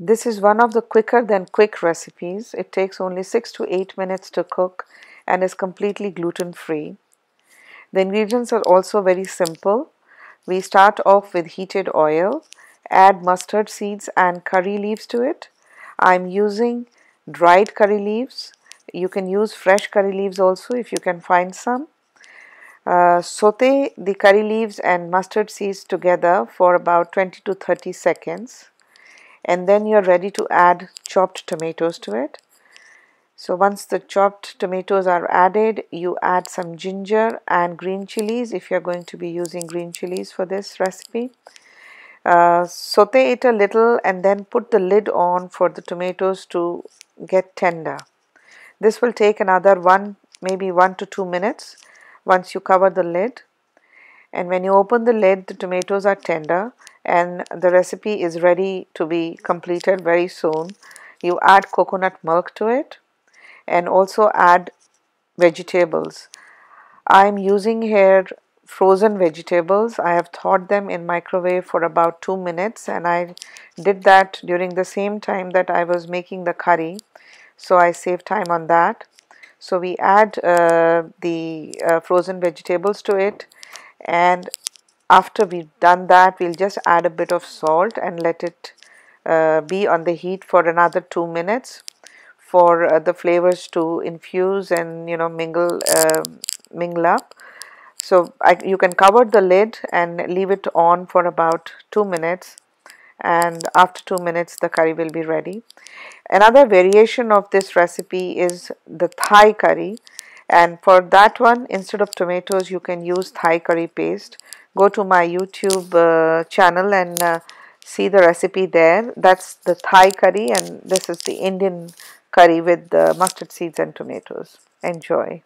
This is one of the quicker than quick recipes. It takes only 6 to 8 minutes to cook and is completely gluten-free. The ingredients are also very simple. We start off with heated oil, add mustard seeds and curry leaves to it. I'm using dried curry leaves. You can use fresh curry leaves also if you can find some. Saute the curry leaves and mustard seeds together for about 20 to 30 seconds, and then you're ready to add chopped tomatoes to it. So once the chopped tomatoes are added, you add some ginger and green chilies if you're going to be using green chilies for this recipe. Saute it a little and then put the lid on for the tomatoes to get tender. This will take another maybe 1 to 2 minutes once you cover the lid. And when you open the lid, the tomatoes are tender and the recipe is ready to be completed very soon. You add coconut milk to it and also add vegetables. I am using here frozen vegetables. I have thawed them in microwave for about 2 minutes, and I did that during the same time that I was making the curry, so I saved time on that. So we add the frozen vegetables to it, and after we've done that, we'll just add a bit of salt and let it be on the heat for another 2 minutes for the flavors to infuse and, you know, mingle up. So you can cover the lid and leave it on for about 2 minutes, and after 2 minutes the curry will be ready. Another variation of this recipe is the Thai curry, and for that one, instead of tomatoes, you can use Thai curry paste. Go to my YouTube channel and see the recipe there. That's the Thai curry, and this is the Indian curry with the mustard seeds and tomatoes. Enjoy.